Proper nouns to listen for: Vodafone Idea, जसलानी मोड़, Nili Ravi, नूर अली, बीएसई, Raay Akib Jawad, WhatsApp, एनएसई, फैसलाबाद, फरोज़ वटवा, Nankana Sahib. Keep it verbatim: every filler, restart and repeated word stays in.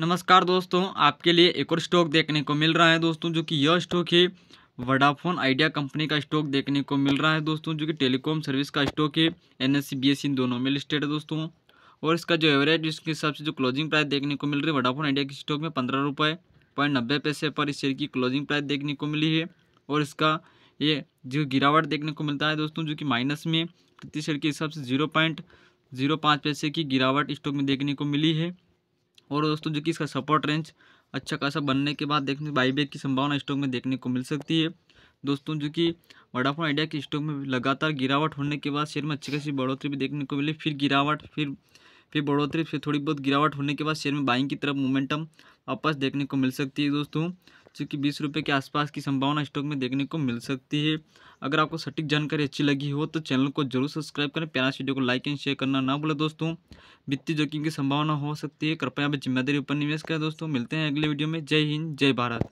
नमस्कार दोस्तों, आपके लिए एक और स्टॉक देखने को मिल रहा है दोस्तों, जो कि यह स्टॉक है वोडाफोन आइडिया कंपनी का स्टॉक देखने को मिल रहा है दोस्तों, जो कि टेलीकॉम सर्विस का स्टॉक है। एनएसई बीएसई इन दोनों में लिस्टेड है दोस्तों, और इसका जो एवरेज इसके हिसाब से जो क्लोजिंग प्राइस देखने को मिल रही है वोडाफोन आइडिया के स्टॉक में पंद्रह रुपये पॉइंट नब्बे पैसे पर इस शेयर की क्लोजिंग प्राइस देखने को मिली है। और इसका ये जो गिरावट देखने को मिलता है दोस्तों, जो कि माइनस में प्रति शेयर के हिसाब से जीरो पॉइंट जीरो पाँच पैसे की गिरावट स्टॉक में देखने को मिली है। और दोस्तों जो कि इसका सपोर्ट रेंज अच्छा खासा बनने के बाद देखने बाईबैक की संभावना स्टॉक में देखने को मिल सकती है दोस्तों, जो कि वोडाफोन आइडिया के स्टॉक में लगातार गिरावट होने के बाद शेयर में अच्छी खासी बढ़ोतरी भी देखने को मिली, फिर गिरावट, फिर फिर बढ़ोतरी, फिर थोड़ी बहुत गिरावट होने के बाद शेयर में बाइंग की तरफ मोमेंटम वापस देखने को मिल सकती है दोस्तों, जो कि बीस रुपये के आसपास की संभावना स्टॉक में देखने को मिल सकती है। अगर आपको सटीक जानकारी अच्छी लगी हो तो चैनल को जरूर सब्सक्राइब करें, प्यारा वीडियो को लाइक एंड शेयर करना ना भूलें दोस्तों। वित्तीय जोखिम की संभावना हो सकती है, कृपया आप जिम्मेदारी पर निवेश करें दोस्तों। मिलते हैं अगले वीडियो में। जय हिंद, जय भारत।